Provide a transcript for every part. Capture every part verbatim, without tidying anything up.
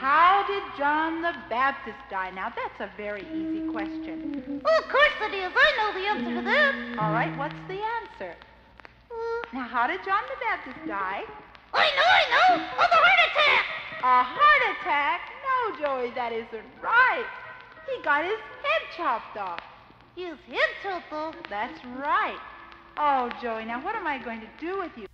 How did John the Baptist die? Now, that's a very easy question. Well, of course it is. I know the answer to that. All right, what's the answer? Uh, now, how did John the Baptist die? I know, I know. Of a heart attack. A heart attack? No, Joey, that isn't right. He got his head chopped off. His head chopped off? That's right. Oh, Joey, now what am I going to do with you?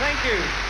Thank you.